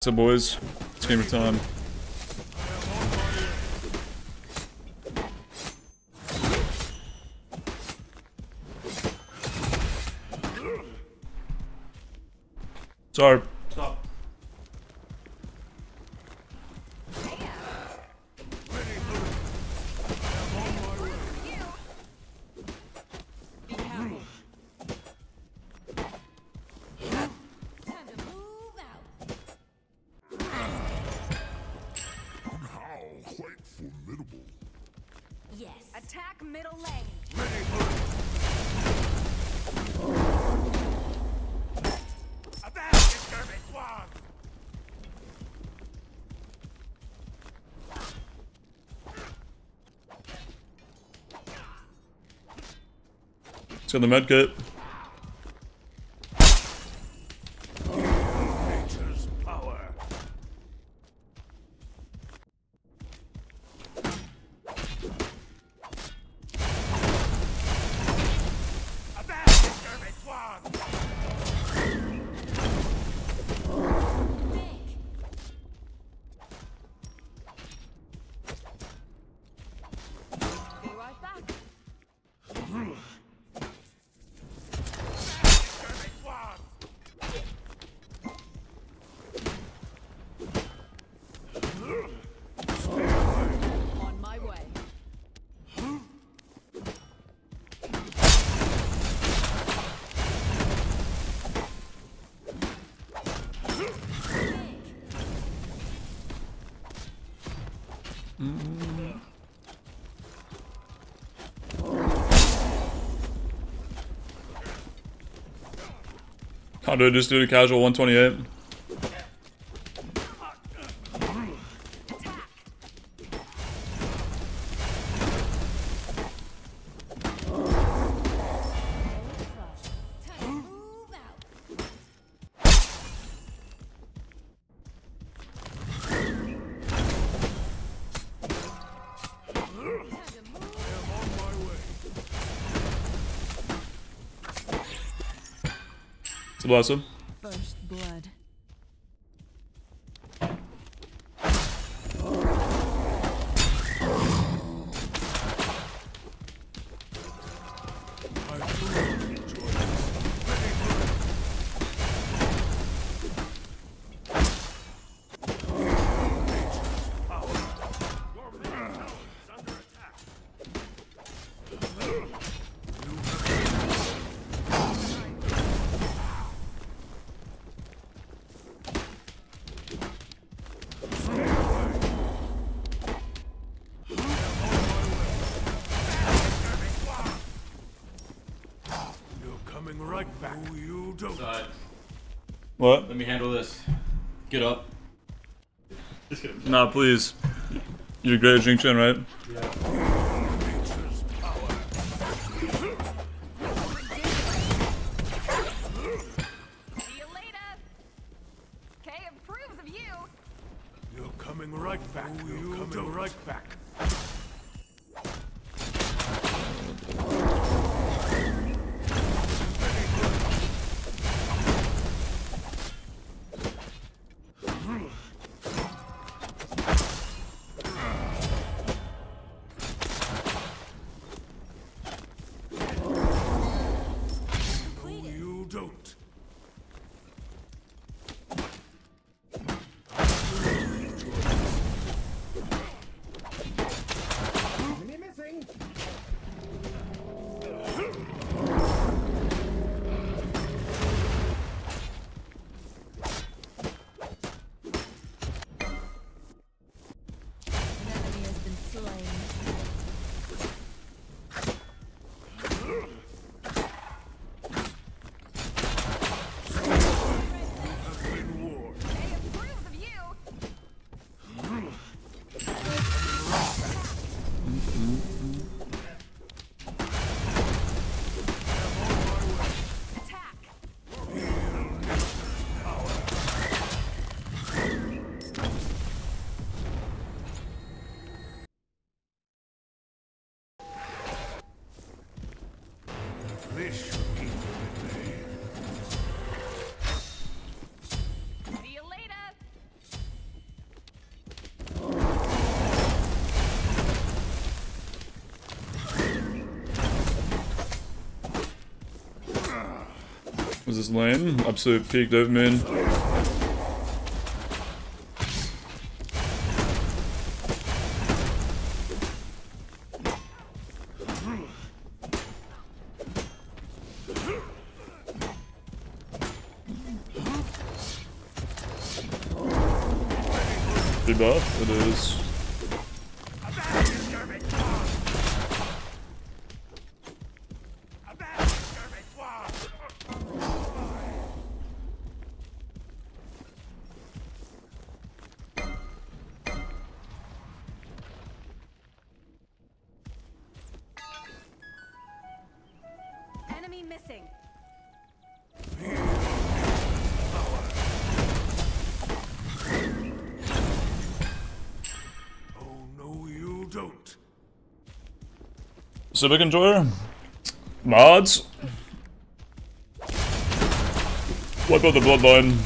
So boys, it's gamer time. Sorry. Stop. Yes. Attack middle lane. It's in the medkit. I'll do it, just do the casual 128. Bless him. First blood. Right back. No, you don't. Side. What? Let me handle this. Get up. Nah, please. You're great at Junction, right? Yeah. See you later. Kay approves of you. You're coming right back. Oh, you're coming right back. Was this lame? Absolute pig Devman. Debuff, it is. Civic Enjoyer? Mods? Wipe out the bloodline.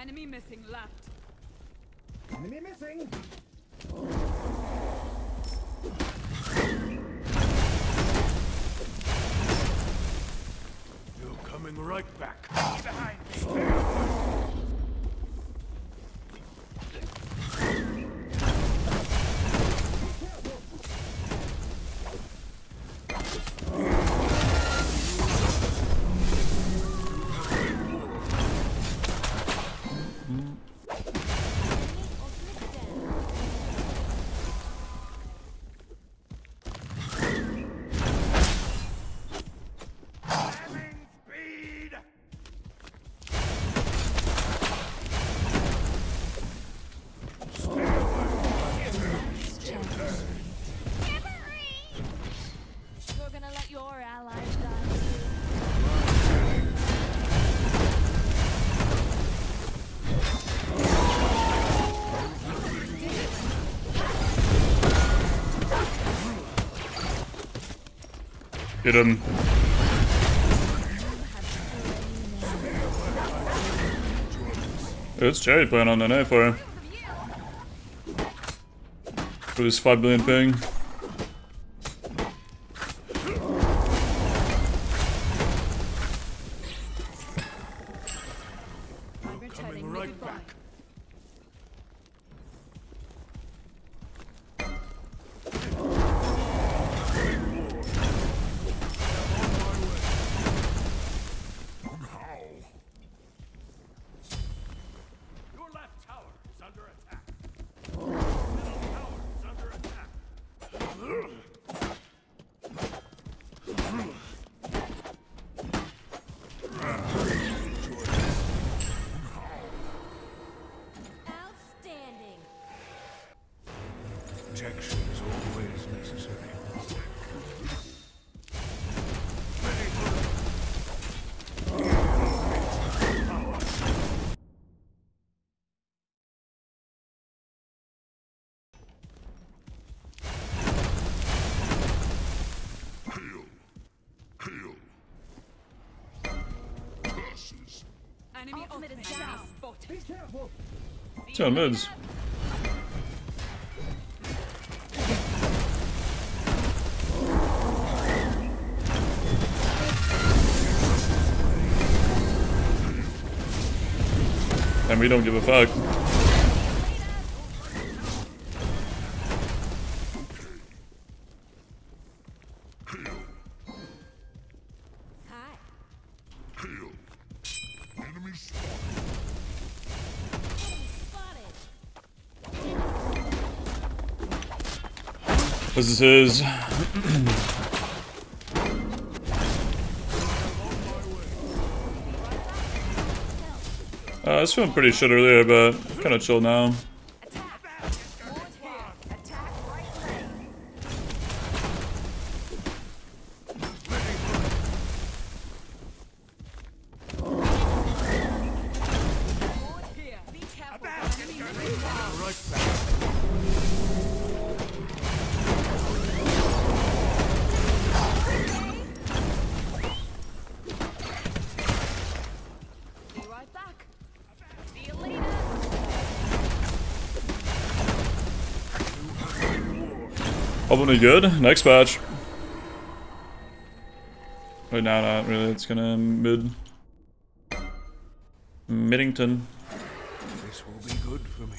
Enemy missing left. Enemy missing. You're coming right back. Stay behind me. Get him. It's Cherry playing on that A for him. For this 5 billion ping. Protection is always necessary. Hail! Hail! Curses! Enemy ultimate is down! Be careful! 10 minutes. And we don't give a fuck. This is his. I was feeling pretty shit earlier, but kind of chill now. Probably good. Next patch. Right now, not really. It's gonna mid. Middleton. This will be good for me.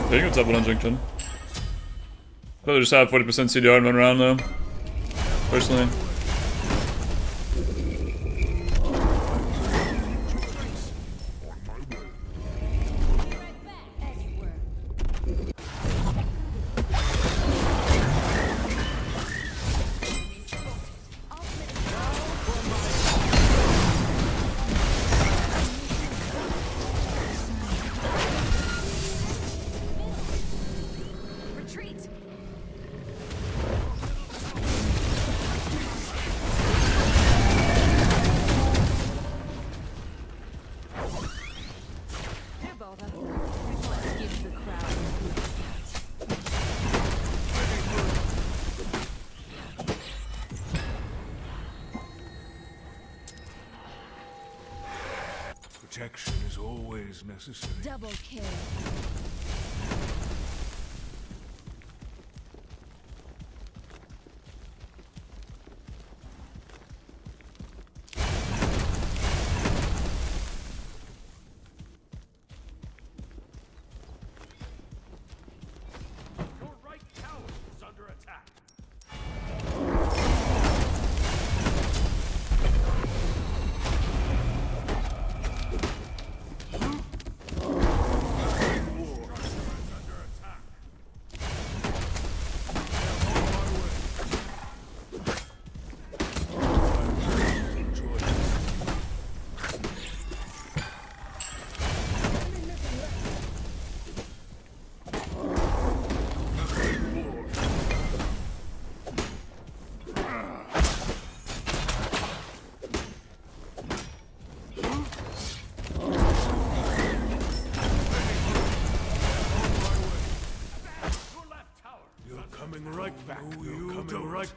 I think it's up on Junction. I'd rather just have 40% CDR and run around though. Personally. Protection is always necessary. Double kill.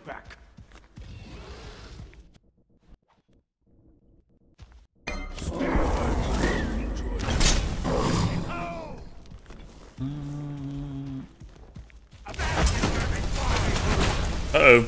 Back. Uh-oh.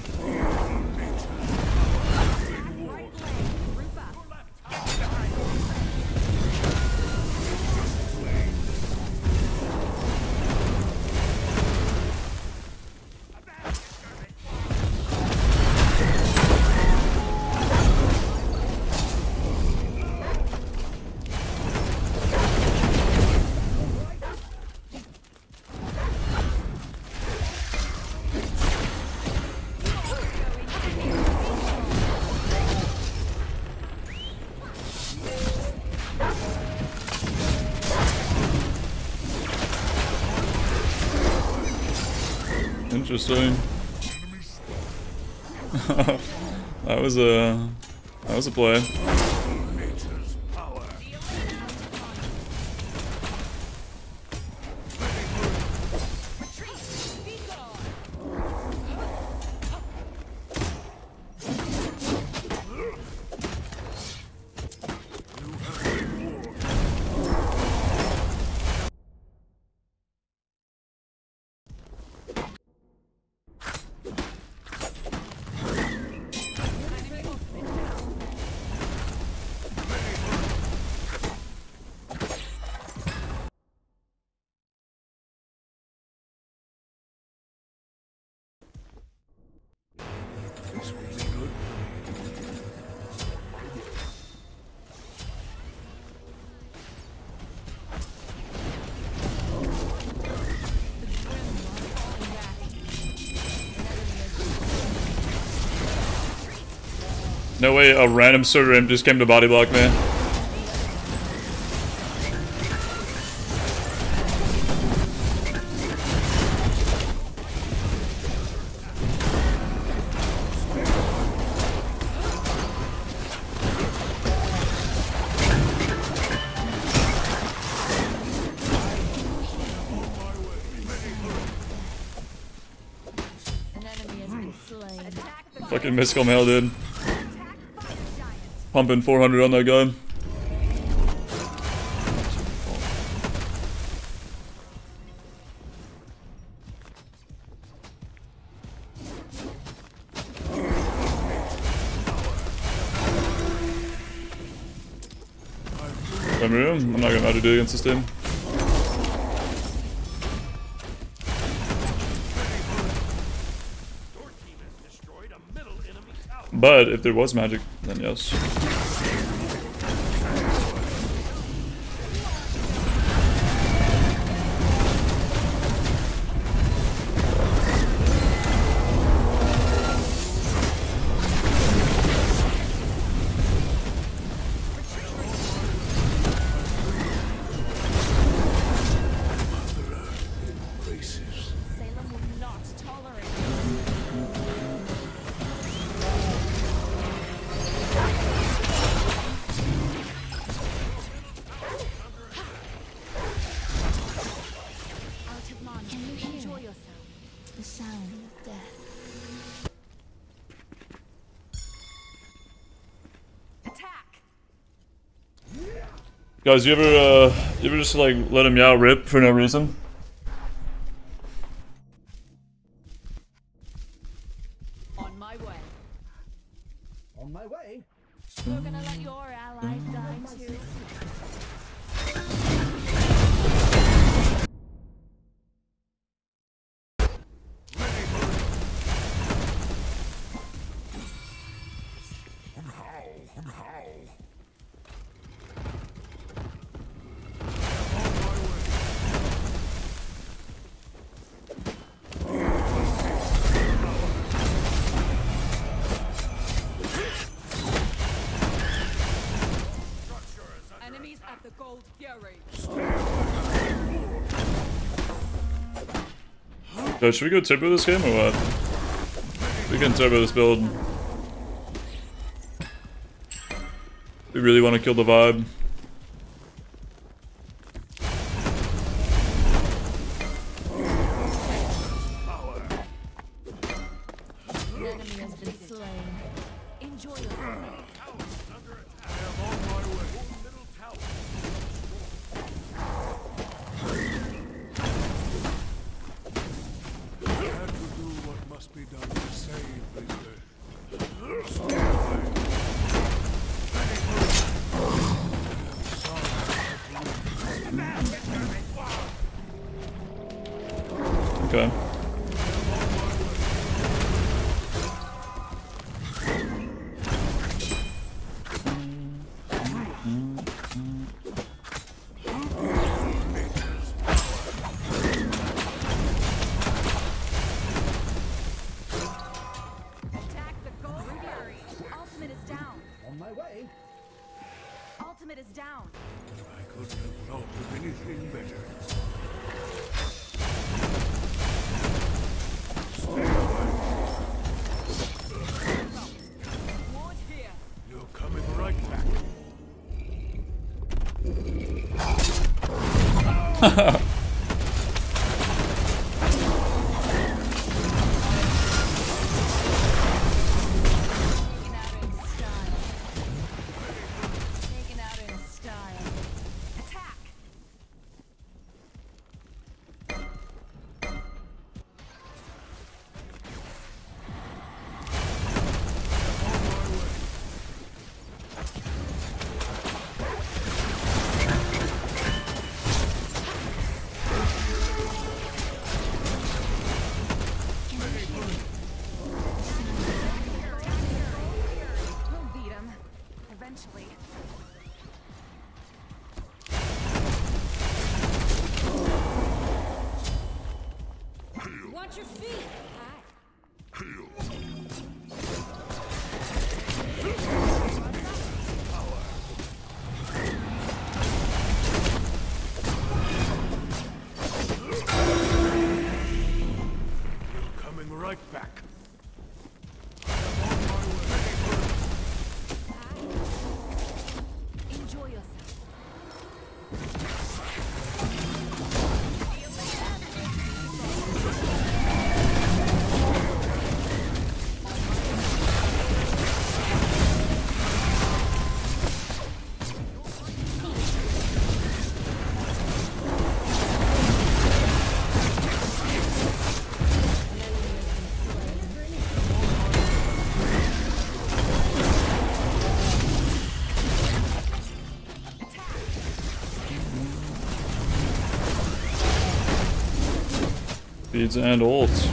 Interesting. that was a play. No way a random server imp just came to body block me. Fucking miscom hell, dude. Pumping 400 on that guy. I'm not gonna know how to do it against this team. But if there was magic, then yes. Guys, you ever just like let him yell rip for no reason? On my way. On my way. We're gonna let your allies die too. So should we go turbo this game or what? We can turbo this build. We really want to kill the vibe. Okay. Speeds and ults.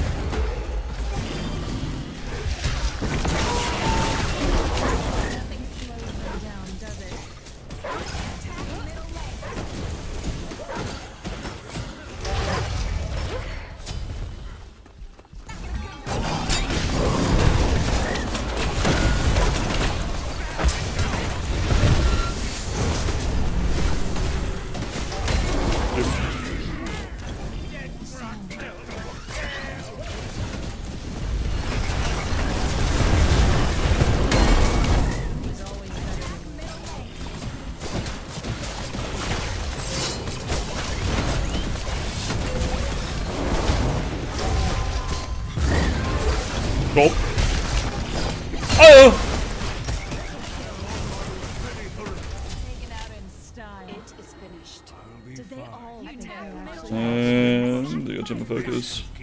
And they got Jimmy Focus. I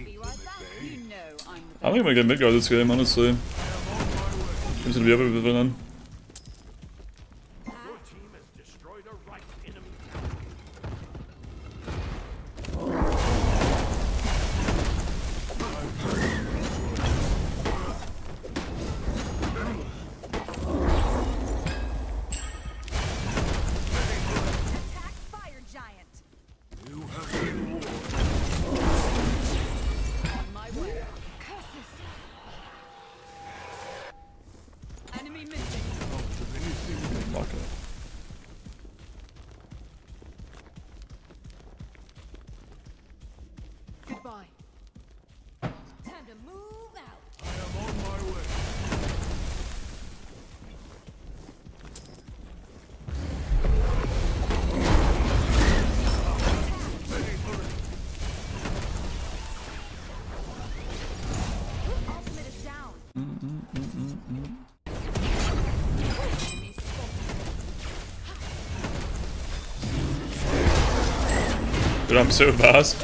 think I'm gonna get mid-guard this game, honestly. Seems to be up with then. Dude, I'm so fast.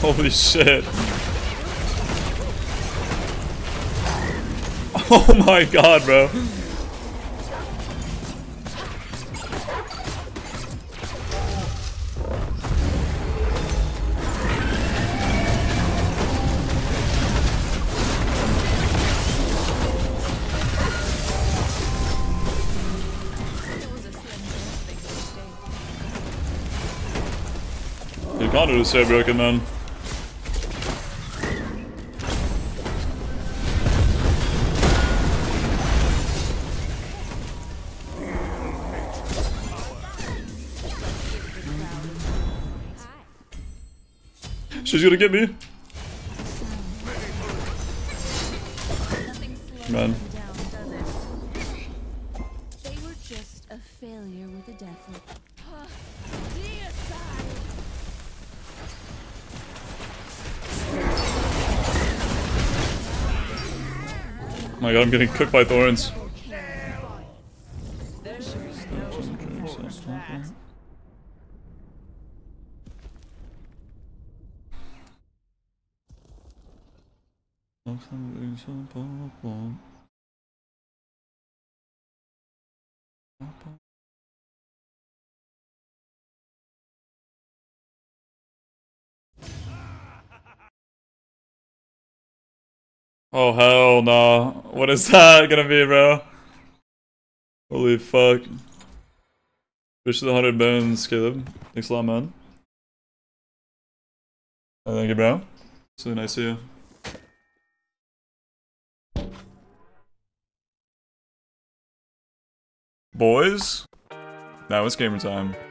Holy shit. Oh my god, bro. Condor is so broken, man. She's gonna get me. Man. They were just a failure with a death loop. Oh my god, I'm getting cooked by thorns. Oh hell no. What is that gonna be, bro? Holy fuck. Wish you the 100 bones, Caleb. Thanks a lot, man. Oh, thank you, bro. It's really nice of you. Boys? Now it's gamer time.